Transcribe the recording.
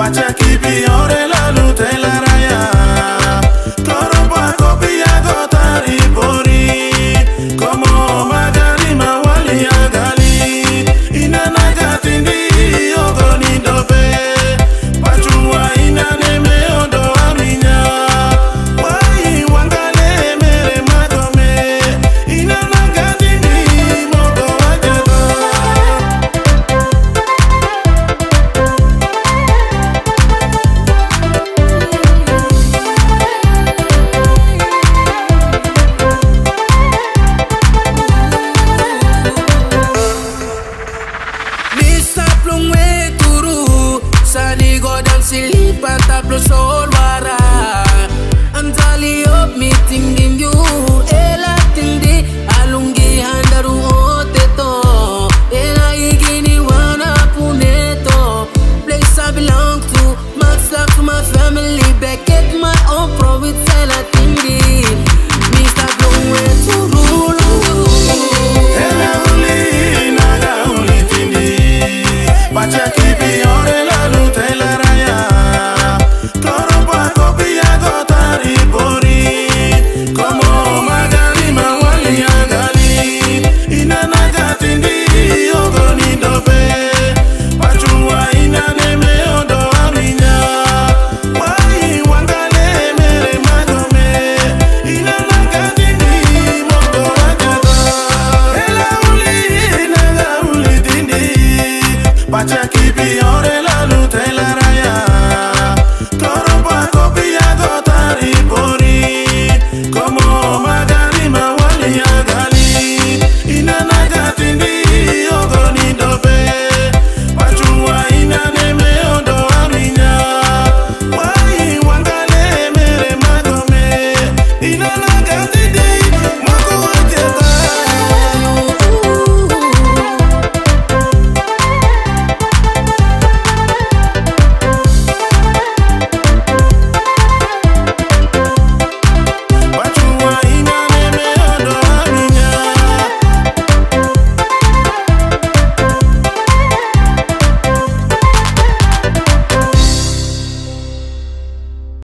Pacha keep your la lutela.